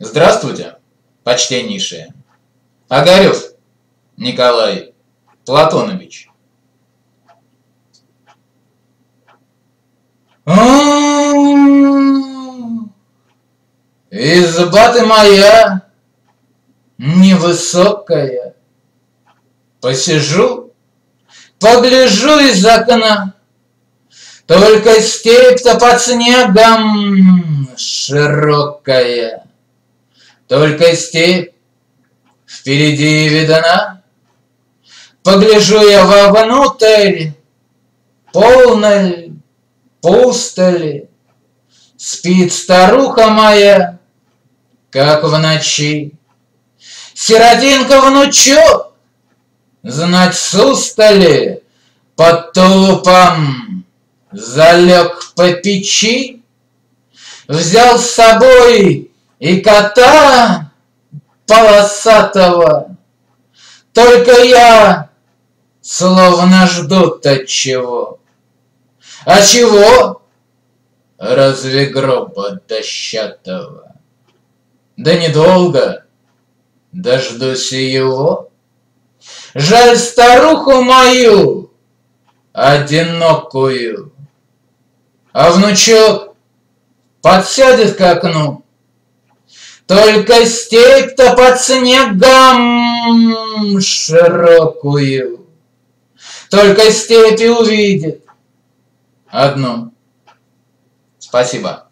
Здравствуйте, почтеннейшие. Огарёв Николай Платонович. Изба ты моя невысокая. Посижу, погляжу из окна, только степь-то под снегом широкая, только степь впереди видна. Погляжу я вовнутрь, полно ли, пусто ли, спит старуха моя, как в ночи. Сиротинка внучок, знать с устали, под тулупом залег по печи, взял с собой и кота полосатого, только я словно жду-то чего. А чего? Разве гроба дощатого? Да недолго дождусь и его. Жаль старуху мою одинокую. А внучок подсядет к окну, только степь-то под снегом широкую, только степь увидит одну. Спасибо.